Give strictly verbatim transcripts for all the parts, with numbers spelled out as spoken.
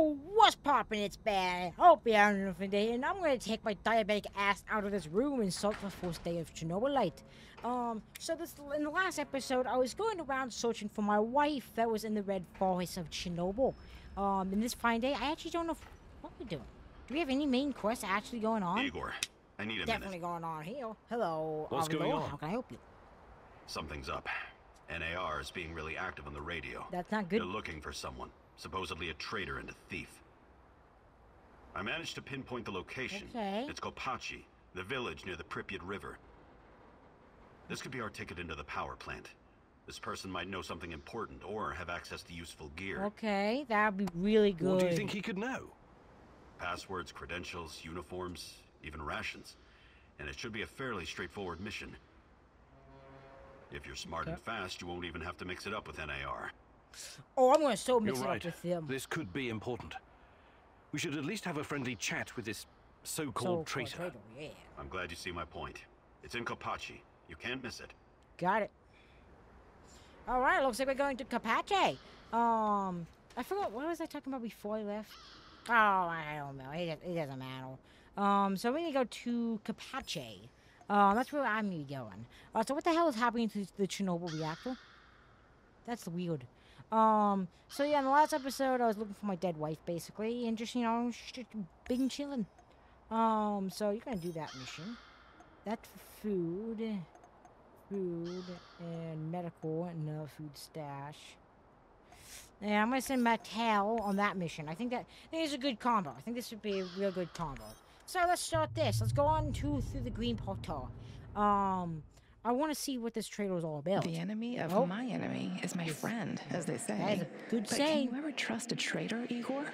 Yo, what's poppin'? It's bad. I hope you're having a fun day, and I'm gonna take my diabetic ass out of this room and solve the fourth day of Chernobylite. Um, so this in the last episode, I was going around searching for my wife that was in the red forest of Chernobyl. Um, in this fine day, I actually don't know what we're doing. Do we have any main quests actually going on? Igor, I need a Definitely minute. Definitely going on here. Hello. What's um, going Lord, on? How can I help you? Something's up. N A R is being really active on the radio. That's not good. They're looking for someone. Supposedly a traitor and a thief. I managed to pinpoint the location. Okay. It's Kopachi, the village near the Pripyat River. This could be our ticket into the power plant. This person might know something important or have access to useful gear. Okay, that'd be really good. What do you think he could know? Passwords, credentials, uniforms, even rations. And it should be a fairly straightforward mission. If you're smart okay. and fast, you won't even have to mix it up with N A R. Oh, I'm going to so mix You're it right. up with him. This could be important. We should at least have a friendly chat with this so-called so traitor. traitor yeah. I'm glad you see my point. It's in Kopachi. You can't miss it. Got it. All right, looks like we're going to Kopachi. Um, I forgot, what was I talking about before I left? Oh, I don't know. It, it doesn't matter. Um, so we're going to go to Kopachi. Um, that's where I'm going to be going. Uh, so what the hell is happening to the Chernobyl reactor? That's weird. Um, so yeah, in the last episode, I was looking for my dead wife, basically, and just, you know, just big and chillin'. Um, so you're gonna do that mission. That's for food, food, and medical, and another food stash. And I'm gonna send Mattel on that mission. I think that, I think it's a good combo. I think this would be a real good combo. So let's start this. Let's go on to, through the green portal. Um... I want to see what this trailer is all about. The enemy of oh. my enemy is my friend, as they say. That is a good but saying. Can you ever trust a traitor, Igor?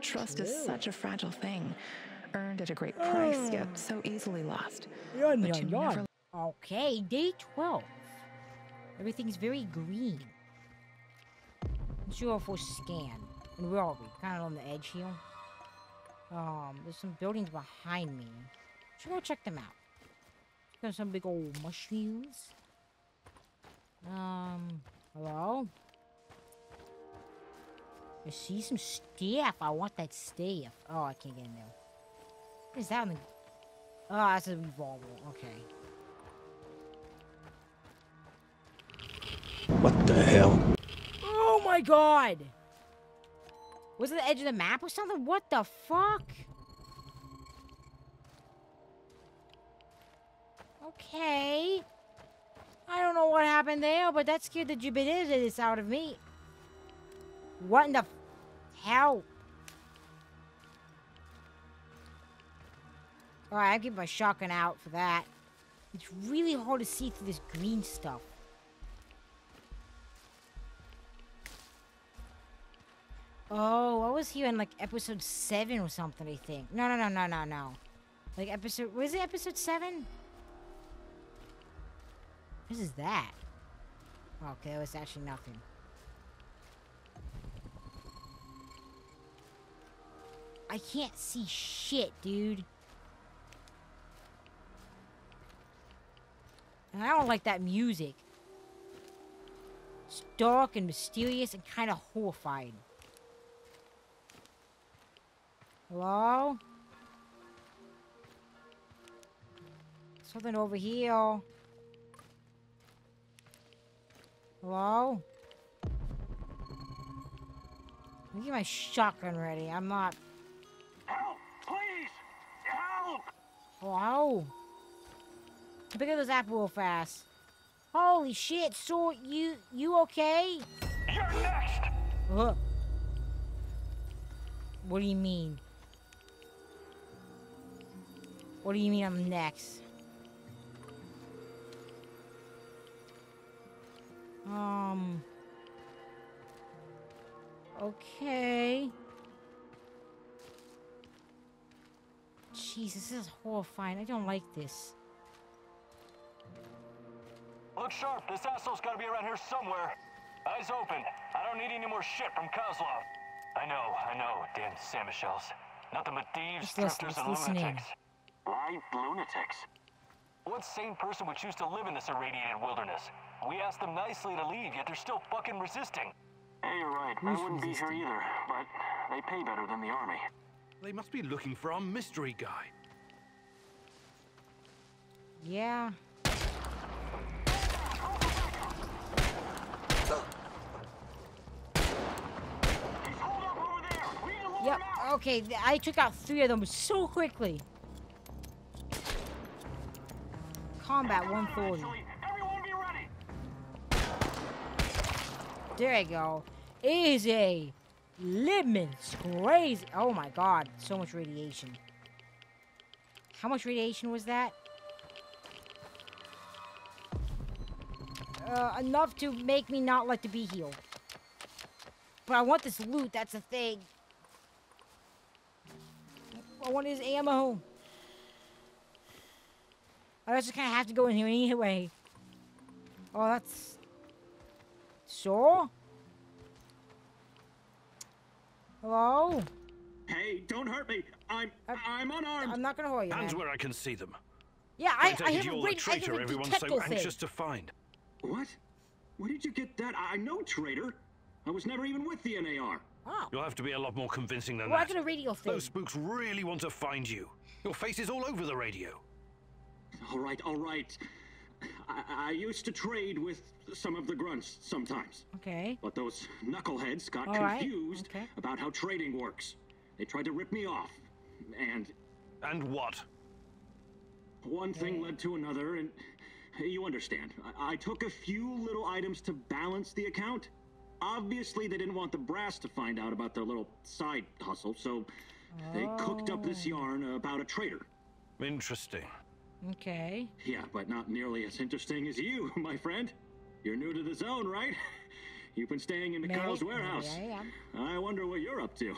Trust True. is such a fragile thing, earned at a great oh. price, yet so easily lost. Yon, but yon, you yon. Never... Okay, day twelve. Everything's very green. Let's do our first scan. And where are we? Kind of on the edge here. Um, there's some buildings behind me. Should go check them out. Got some big old mushrooms. Um, hello? I see some stuff. I want that stuff. Oh, I can't get in there. What is that? Oh, that's a revolver. Okay. What the hell? Oh my god! Was it the edge of the map or something? What the fuck? Okay. I don't know what happened there, but that scared the jibbitibbits out of me. What in the hell? Alright, I'll get my shotgun out for that. It's really hard to see through this green stuff. Oh, I was here in like episode seven or something, I think. No, no, no, no, no, no. Like episode... Was it episode seven? What is that? Okay, that was actually nothing. I can't see shit, dude. And I don't like that music. It's dark and mysterious and kind of horrifying. Hello? Something over here. Hello? Let me get my shotgun ready. I'm not... Help! Please! Help! Hello? Pick up this apple real fast. Holy shit, so you... You okay? You're next! Uh, what do you mean? What do you mean I'm next? Um... Okay... Jeez, this is horrifying. I don't like this. Look sharp. This asshole's gotta be around here somewhere. Eyes open. I don't need any more shit from Kozlov. I know, I know, damn Samichels. Nothing but thieves, drifters, and listening. lunatics. Why lunatics? What sane person would choose to live in this irradiated wilderness? We asked them nicely to leave, yet they're still fucking resisting. Hey, you're right. I wouldn't be here either, but They pay better than the army. They must be looking for our mystery guy. Yeah. Yep, okay, I took out three of them so quickly. Combat one forty. Everyone be ready. There you go. Easy. Lidman's crazy. Oh my god, so much radiation. How much radiation was that? Uh, enough to make me not let the bee heal. But I want this loot, that's the thing. I want his ammo. I just kind of have to go in here anyway. Oh, that's... So? Hello? Hey, don't hurt me. I'm I'm, I'm unarmed. I'm not going to hurt you, man. Hands where I can see them. Yeah, I, I, I have a great traitor everyone's so anxious thing. to find. What? Where did you get that? I know, traitor. I was never even with the N A R. Oh. You'll have to be a lot more convincing than well, that. I got a radio thing. Those spooks really want to find you. Your face is all over the radio. All right, all right. I, I used to trade with some of the grunts sometimes. Okay. But those knuckleheads got all confused right. okay. about how trading works. They tried to rip me off. And... And what? One okay. thing led to another, and you understand. I, I took a few little items to balance the account. Obviously, they didn't want the brass to find out about their little side hustle, so oh. they cooked up this yarn about a traitor. Interesting. Okay. Yeah, but not nearly as interesting as you, my friend. You're new to the zone, right? You've been staying in Mikhail's warehouse. Yeah, yeah. I wonder what you're up to.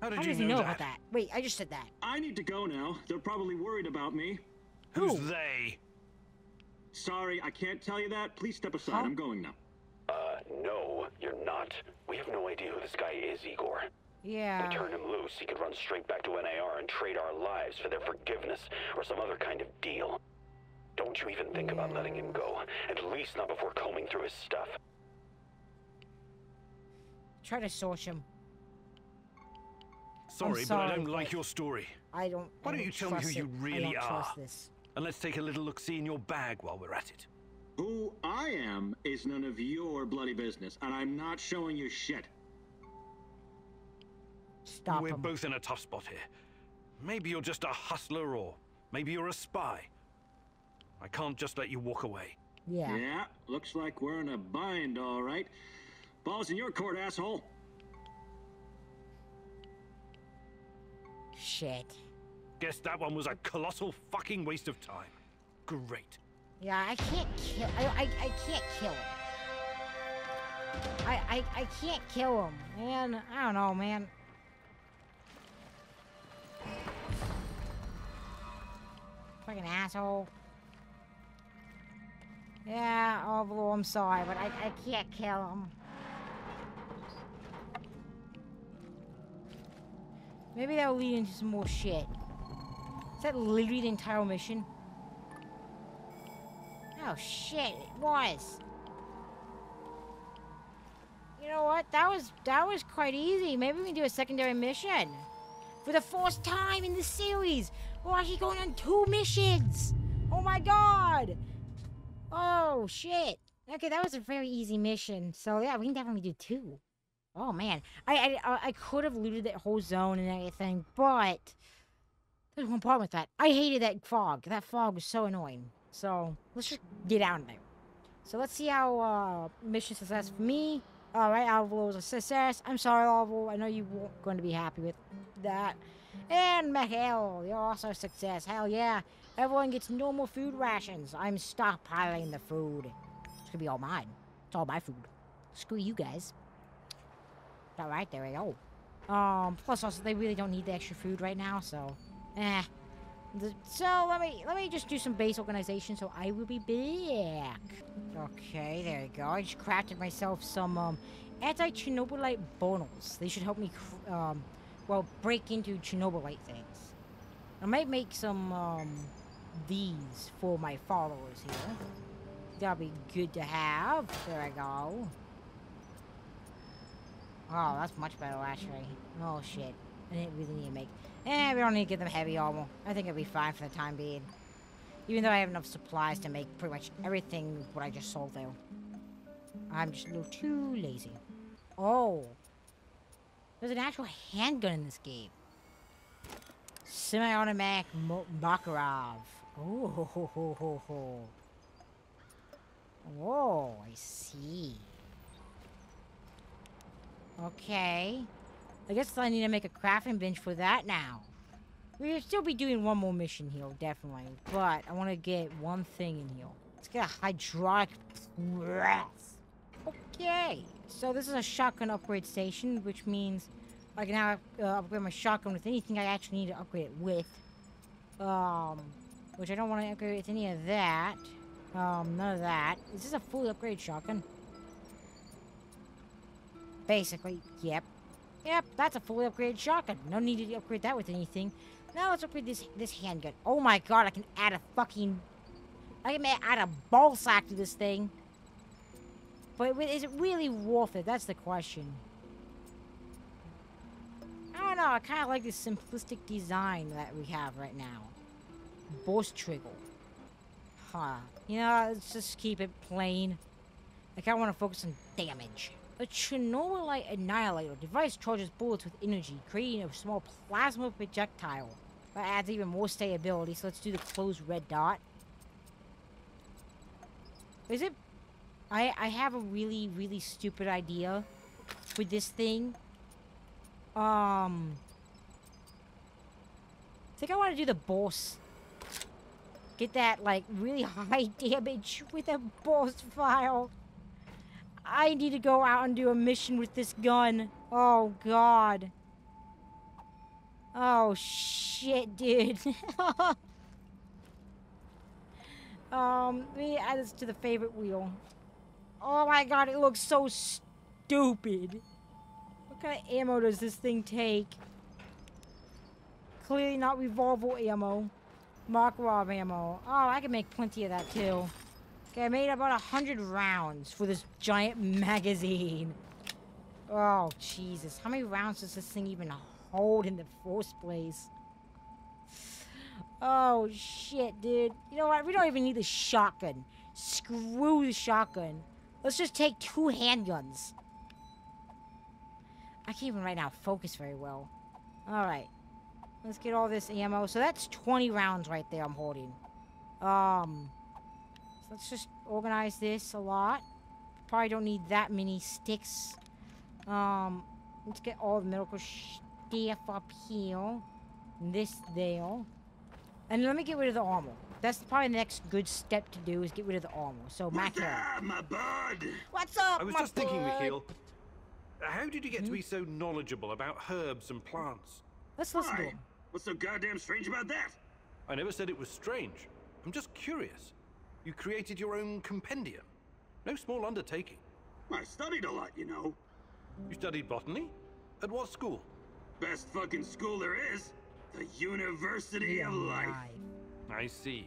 How did How you know, you know that? about that? Wait, I just said that. I need to go now. They're probably worried about me. Who's Ooh. they? Sorry, I can't tell you that. Please step aside. Huh? I'm going now. Uh, no, you're not. We have no idea who this guy is, Igor. Yeah. If we turn him loose, he could run straight back to N A R and trade our lives for their forgiveness or some other kind of deal. Don't you even think yeah. about letting him go, at least not before combing through his stuff. Try to source him. Sorry, sorry but I don't like your story. I don't Why don't, don't you tell me who it. you really are? This. And let's take a little look-see in your bag while we're at it. Who I am is none of your bloody business, and I'm not showing you shit. Stop We're him. both in a tough spot here. Maybe you're just a hustler, or maybe you're a spy. I can't just let you walk away. Yeah. Yeah, looks like we're in a bind, all right. Ball's in your court, asshole. Shit. Guess that one was a colossal fucking waste of time. Great. Yeah, I can't kill. I, I, I can't kill him. I, I, I can't kill him, man. I don't know, man. Fucking asshole. Yeah, oh, blue, I'm sorry, but I, I can't kill him. Maybe that'll lead into some more shit. Is that literally the entire mission? Oh shit, it was. You know what? That was that was quite easy. Maybe we can do a secondary mission. For the first time in the series. We're actually going on two missions. Oh my god. Oh shit. Okay, that was a very easy mission. So yeah, we can definitely do two. Oh man. I I I could have looted that whole zone and everything, but there's one problem with that. I hated that fog. That fog was so annoying. So, let's just get out of there. So, let's see how, uh, mission success for me. Alright, Olivier was a success. I'm sorry, Olivier. I know you weren't going to be happy with that. And Mikhail, you're also a success. Hell yeah. Everyone gets normal food rations. I'm stockpiling the food. It's gonna be all mine. It's all my food. Screw you guys. Alright, there we go. Um, plus also, they really don't need the extra food right now, so... Eh. So let me let me just do some base organization. So I will be back. Okay, there you go. I just crafted myself some um, anti-Chernobylite bonus. They should help me, um, well, break into Chernobylite things. I might make some um, these for my followers here. That'll be good to have. There I go. Oh, that's much better, actually. Oh, shit. I didn't really need to make... Eh, we don't need to give them heavy armor. I think it'll be fine for the time being. Even though I have enough supplies to make pretty much everything what I just sold, though. I'm just a little too lazy. Oh! There's an actual handgun in this game. Semi-automatic Makarov. Oh, ho, ho, ho, ho, ho. Oh, I see. Okay. I guess I need to make a crafting bench for that now. We'll still be doing one more mission here, definitely. But I want to get one thing in here. Let's get a hydraulic press. Okay. So this is a shotgun upgrade station, which means I can now uh, upgrade my shotgun with anything I actually need to upgrade it with. Um, which I don't want to upgrade with any of that. Um, none of that. Is this a fully upgraded shotgun? Basically, yep. Yep, that's a fully upgraded shotgun. No need to upgrade that with anything. Now let's upgrade this this handgun. Oh my god, I can add a fucking... I can add a ball sack to this thing. But is it really worth it? That's the question. I don't know, I kind of like this simplistic design that we have right now. Boss trigger. Huh. You know, let's just keep it plain. I kind of want to focus on damage. A Chernobylite annihilator device charges bullets with energy, creating a small plasma projectile. That adds even more stability, so let's do the closed red dot. Is it... I, I have a really, really stupid idea for this thing. Um... I think I want to do the boss. Get that, like, really high damage with a boss file. I need to go out and do a mission with this gun. Oh, God. Oh, shit, dude. um, let me add this to the favorite wheel. Oh, my God, it looks so stupid. What kind of ammo does this thing take? Clearly not revolver ammo. Makarov ammo. Oh, I can make plenty of that, too. Okay, I made about a hundred rounds for this giant magazine. Oh, Jesus. How many rounds does this thing even hold in the first place? Oh, shit, dude. You know what? We don't even need the shotgun. Screw the shotgun. Let's just take two handguns. I can't even right now focus very well. Alright. Let's get all this ammo. So that's twenty rounds right there I'm holding. Um... Let's just organize this a lot. Probably don't need that many sticks. Um, let's get all the medical stuff up here. This there. And let me get rid of the armor. That's probably the next good step to do is get rid of the armor. So, Mikhail. My bird! What's up, my bird? I was just thinking, Mikhail, how did you get hmm? to be so knowledgeable about herbs and plants? Let's listen Why? to him. What's so goddamn strange about that? I never said it was strange. I'm just curious. You created your own compendium. No small undertaking. I studied a lot, you know. You studied botany? At what school? Best fucking school there is. The University yeah, of Life. life. I see.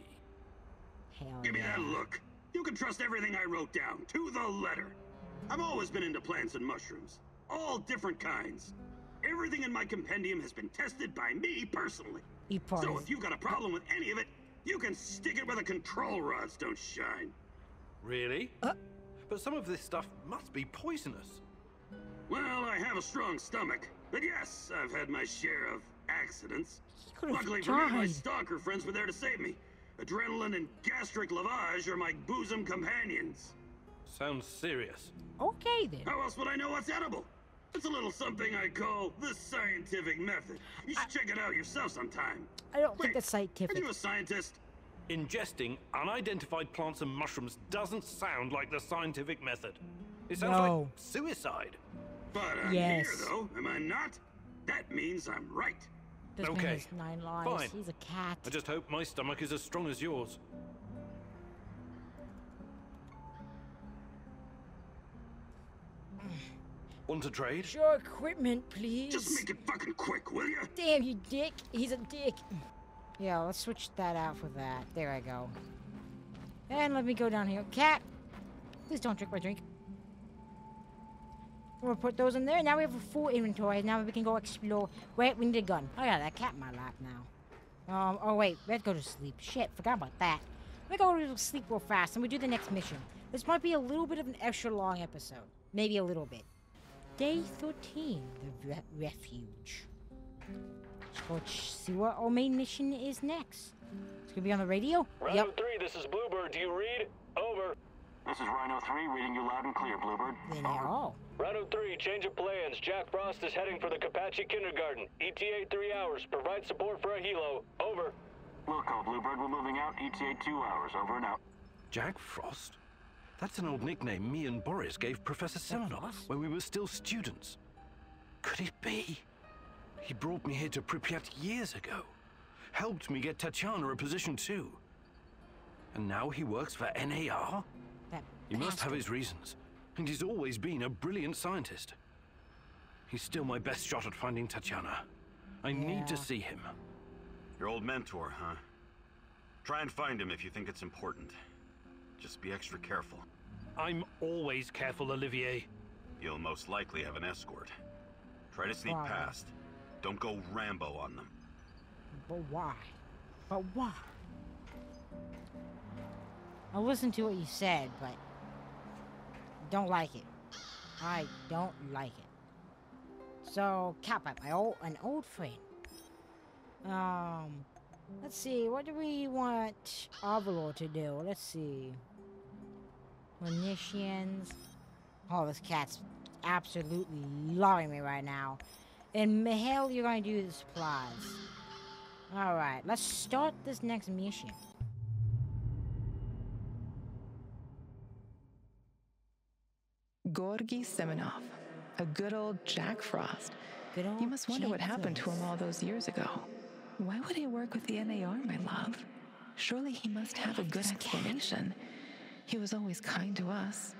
Hell Give yeah. me that look. You can trust everything I wrote down, to the letter. I've always been into plants and mushrooms. All different kinds. Everything in my compendium has been tested by me personally. So if you've got a problem with any of it, you can stick it where the control rods don't shine. Really? Uh, but some of this stuff must be poisonous. Well, I have a strong stomach. But yes, I've had my share of accidents. Luckily for me, my stalker friends were there to save me. Adrenaline and gastric lavage are my bosom companions. Sounds serious. Okay, then. How else would I know what's edible? It's a little something I call the scientific method. You should I, check it out yourself sometime. I don't Wait, think that's scientific. Are you a scientist? Ingesting unidentified plants and mushrooms doesn't sound like the scientific method. It sounds no. like suicide. But I'm yes. here, though, am I not? That means I'm right. This okay, has nine lives. Fine. He's a cat. I just hope my stomach is as strong as yours. Want to trade? Sure, equipment, please. Just make it fucking quick, will you? Damn you, dick. He's a dick. Yeah, let's switch that out for that. There I go. And let me go down here. Cat, please don't drink my drink. We'll put those in there. Now we have a full inventory. Now we can go explore. Wait, we need a gun. Oh yeah, that cat in my lap now. Um, oh wait, let's go to sleep. Shit, forgot about that. Let's go to sleep real fast and we do the next mission. This might be a little bit of an extra long episode. Maybe a little bit. Day thirteen, the re refuge. Let's go see what our main mission is next. It's gonna be on the radio? Rhino yep. three, this is Bluebird. Do you read? Over. This is Rhino three, reading you loud and clear, Bluebird. Then they're all. Rhino three, change of plans. Jack Frost is heading for the Kopachi kindergarten. E T A three hours. Provide support for a helo. Over. We'll call Bluebird. We're moving out. E T A two hours. Over and out. Jack Frost? That's an old nickname me and Boris gave Professor Semenov when we were still students. Could it be? He brought me here to Pripyat years ago. Helped me get Tatiana a position too. And now he works for N A R? He must have his reasons, and he's always been a brilliant scientist. He's still my best shot at finding Tatiana. I yeah. need to see him. Your old mentor, huh? Try and find him if you think it's important. Just be extra careful. I'm always careful, Olivier. You'll most likely have an escort. Try to sneak why? past. Don't go Rambo on them. But why? But why? I listened to what you said, but... don't like it. I don't like it. So, Cowpipe, my old, an old friend. Um, let's see. What do we want Avalor to do? Let's see. Munitions. Oh, this cat's absolutely loving me right now. And Mikhail, you're going to do the supplies. All right, let's start this next mission. Georgy Semenov, a good old Jack Frost. Good old you must wonder Jesus. What happened to him all those years ago. Why would he work with the N A R, my love? Surely he must have a good explanation. He was always kind to us.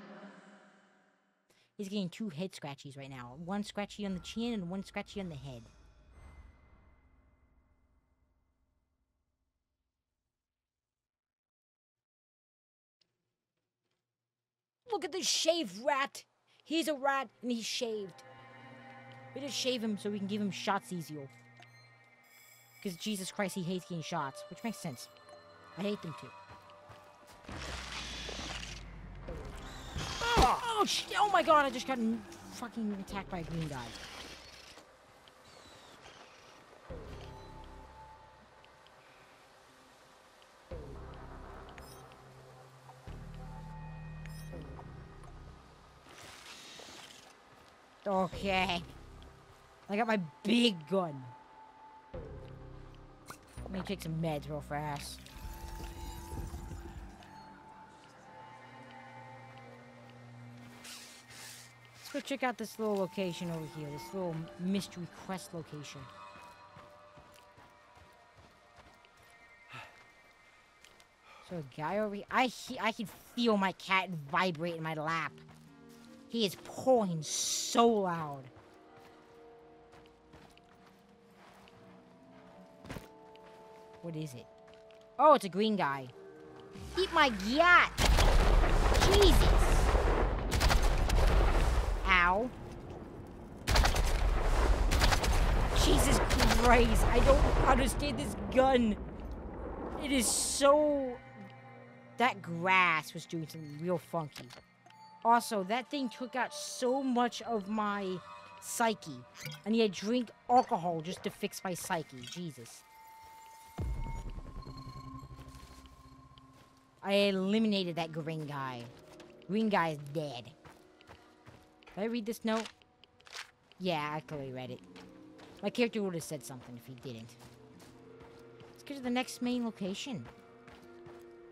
He's getting two head scratchies right now. One scratchy on the chin and one scratchy on the head. Look at this shaved rat. He's a rat and he's shaved. We just shave him so we can give him shots easier. Because Jesus Christ, he hates getting shots, which makes sense. I hate them too. Oh, oh, oh my god, I just got fucking attacked by a green guy. Okay. I got my big gun. Let me take some meds real fast. Let's go check out this little location over here. This little mystery quest location. So a guy over here. I, he I can feel my cat vibrate in my lap. He is pawing so loud. What is it? Oh, it's a green guy. Eat my yacht! Jesus! Ow. Jesus Christ, I don't understand this gun. It is so... That grass was doing something real funky. Also, that thing took out so much of my psyche. I need to drink alcohol just to fix my psyche. Jesus. I eliminated that green guy. Green guy is dead. Did I read this note? Yeah, I clearly read it. My character would have said something if he didn't. Let's get to the next main location.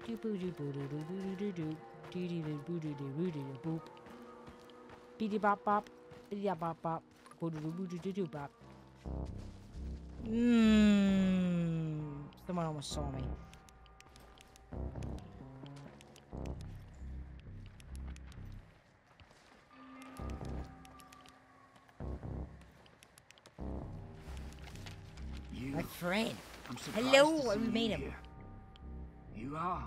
Doo boo doo boo doo doo doo doo doo doo. Boop. Biddy bop bop. Biddy bop bop. Bop. Mmm. Someone almost saw me. You, my friend. Hello, we made him. Here. You are.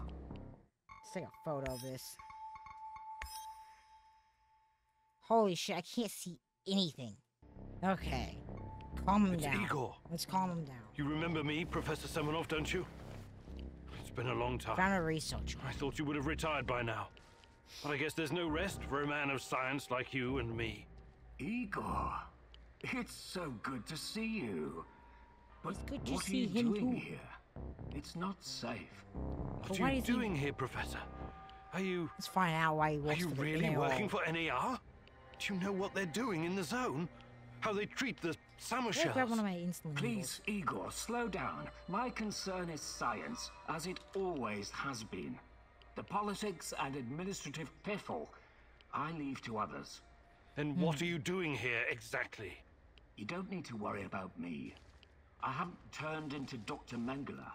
Let's take a photo of this. Holy shit, I can't see anything. Okay. Calm him it's down. Igor. Let's calm him down. You remember me, Professor Semenov, don't you? It's been a long time. Found a researcher. I thought you would have retired by now. But I guess there's no rest for a man of science like you and me. Igor, it's so good to see you. But it's good to what see are you him doing too. Here? It's not safe. What are you doing he... here, Professor? Are you... Let's find out why he works Are you for the really N A R. Working for N A R? Do you know what they're doing in the zone? How they treat the Samichels? Please, Igor, slow down. My concern is science, as it always has been. The politics and administrative piffle, I leave to others. Then hmm. what are you doing here, exactly? You don't need to worry about me. I haven't turned into Doctor Mengele.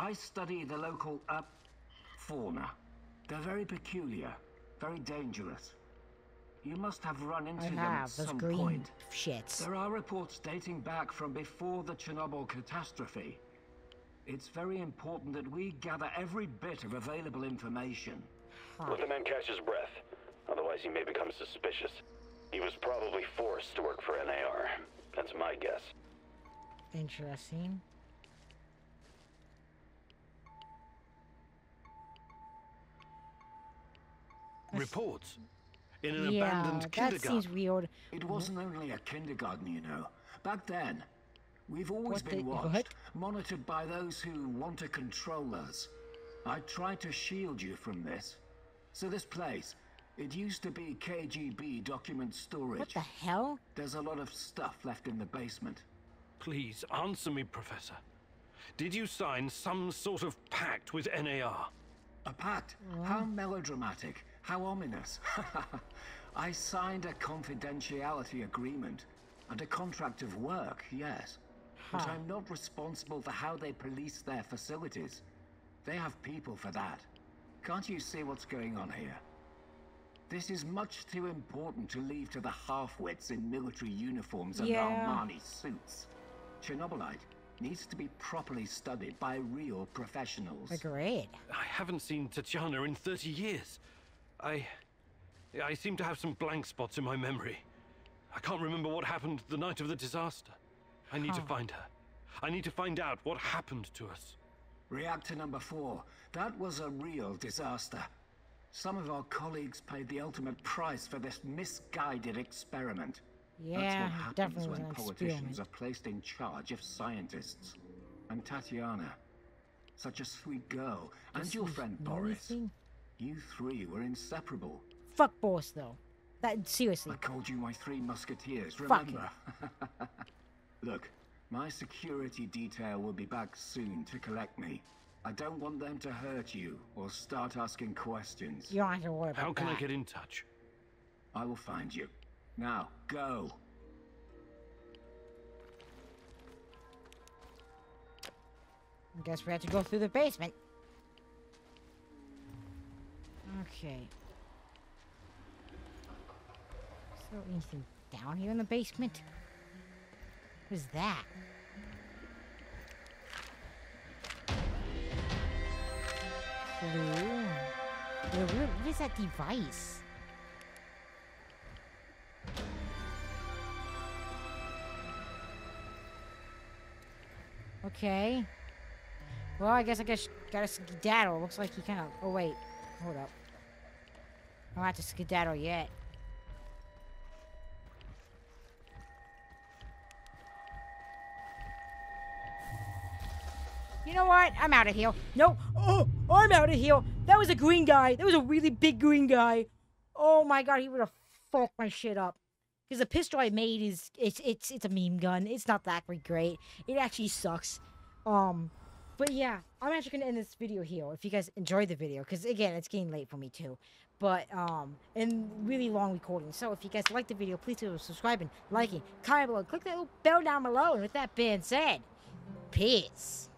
I study the local, uh, fauna. They're very peculiar, very dangerous. You must have run into I them have, at some green point. Shits. There are reports dating back from before the Chernobyl catastrophe. It's very important that we gather every bit of available information. Huh. Let the man catch his breath. Otherwise he may become suspicious. He was probably forced to work for N A R. That's my guess. Interesting. Reports in an yeah, abandoned kindergarten. That seems weird. It wasn't only a kindergarten, you know. Back then, we've always what been the, watched, what? monitored by those who want to control us. I tried to shield you from this. So this place, it used to be K G B document storage. What the hell? There's a lot of stuff left in the basement. Please answer me, Professor. Did you sign some sort of pact with N A R? A pact? Oh. How melodramatic. How ominous. I signed a confidentiality agreement and a contract of work, yes. Huh. But I'm not responsible for how they police their facilities. They have people for that. Can't you see what's going on here? This is much too important to leave to the half-wits in military uniforms and yeah. Armani suits. Chernobylite needs to be properly studied by real professionals. Agreed. I haven't seen Tatiana in thirty years. I... I seem to have some blank spots in my memory. I can't remember what happened the night of the disaster. I need huh. to find her. I need to find out what happened to us. Reactor number four. That was a real disaster. Some of our colleagues paid the ultimate price for this misguided experiment. Yeah, that's what happens when politicians are placed in charge of scientists. And Tatiana, such a sweet girl, and your friend Boris. You three were inseparable. Fuck Boris, though. That seriously. I called you my three musketeers, remember? Look, my security detail will be back soon to collect me. I don't want them to hurt you or start asking questions. You don't have to worry about that. How can I get in touch? I will find you. Now, go. I guess we have to go through the basement. Okay. Is there anything down here in the basement? What is that? Blue. What is that device? Okay. Well, I guess I guess gotta skedaddle. Looks like he kind of. Oh wait, hold up. I don't have to skedaddle yet. You know what? I'm out of here. No. Oh, I'm out of here. That was a green guy. That was a really big green guy. Oh my god, he would have fucked my shit up. Because the pistol I made is it's it's it's a meme gun. It's not that great. It actually sucks. Um, but yeah, I'm actually gonna end this video here. If you guys enjoyed the video, because again, it's getting late for me too. But um, and really long recording. So if you guys like the video, please do subscribe and like it, comment below, click that little bell down below. And with that being said, peace.